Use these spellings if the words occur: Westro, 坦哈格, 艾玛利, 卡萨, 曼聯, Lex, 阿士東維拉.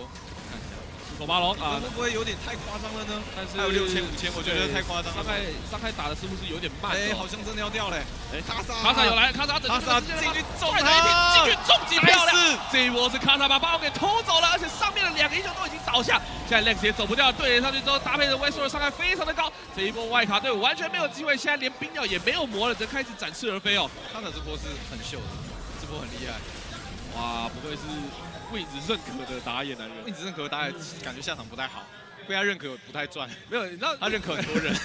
后看一下986啊，会不会有点太夸张了呢？但是还有6000、5000，我觉得太夸张了。伤害打的是不是有点慢？哎，好像真的要掉嘞！哎，卡萨有来，卡萨进去重他，进去重击漂亮！这一波是卡萨把8号给偷走了，而且上面的两个英雄都已经倒下，现在 Lex 也走不掉，对人上去之后搭配着 Westro 的伤害非常的高，这一波外卡队伍完全没有机会，现在连冰药也没有磨了，这开始展翅而飞哦。卡萨这波是很秀的，这波很厉害。哇，不愧是。 位置认可的打野男人，位置认可的打野感觉下场不太好，被他认可不太赚。没有，你知道他认可很多人。